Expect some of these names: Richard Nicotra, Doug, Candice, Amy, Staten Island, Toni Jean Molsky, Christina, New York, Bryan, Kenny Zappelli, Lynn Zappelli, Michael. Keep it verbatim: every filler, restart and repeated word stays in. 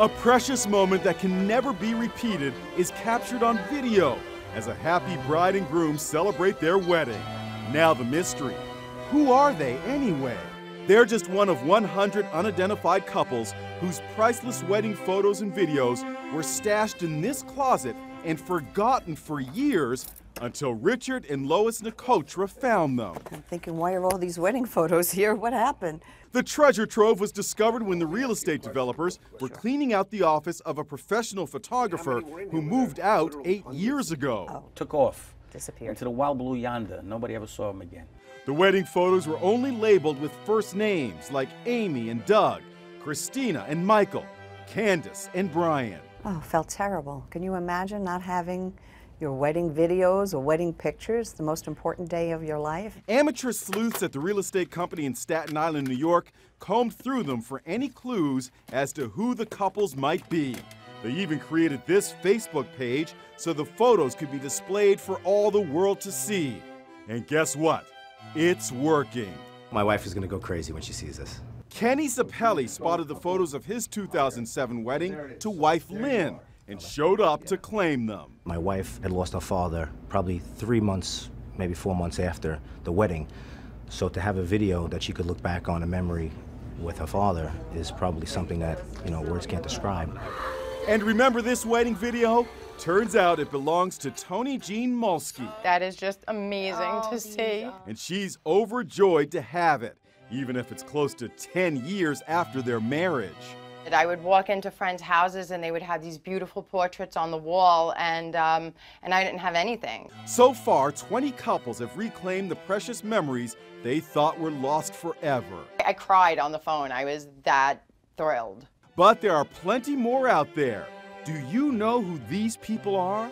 A precious moment that can never be repeated is captured on video as a happy bride and groom celebrate their wedding. Now the mystery. Who are they anyway? They're just one of one hundred unidentified couples whose priceless wedding photos and videos were stashed in this closet and forgotten for years until Richard and Lois Nicotra found them. I'm thinking, why are all these wedding photos here? What happened? The treasure trove was discovered when the real estate developers were cleaning out the office of a professional photographer who moved out eight years ago. Oh. Took off. Disappeared. Into the wild blue yonder. Nobody ever saw him again. The wedding photos were only labeled with first names like Amy and Doug, Christina and Michael, Candace and Brian. Oh, felt terrible. Can you imagine not having your wedding videos or wedding pictures, the most important day of your life? Amateur sleuths at the real estate company in Staten Island, New York, combed through them for any clues as to who the couples might be. They even created this Facebook page so the photos could be displayed for all the world to see. And guess what? It's working. My wife is going to go crazy when she sees this. Kenny Zappelli spotted the photos of his two thousand seven wedding to wife Lynn and showed up to claim them. My wife had lost her father probably three months, maybe four months after the wedding. So to have a video that she could look back on, a memory with her father, is probably something that, you know, words can't describe. And remember this wedding video? Turns out it belongs to Toni Jean Molsky. That is just amazing oh, to see. And she's overjoyed to have it, even if it's close to ten years after their marriage. I would walk into friends' houses and they would have these beautiful portraits on the wall, and, um, and I didn't have anything. So far, twenty couples have reclaimed the precious memories they thought were lost forever. I cried on the phone. I was that thrilled. But there are plenty more out there. Do you know who these people are?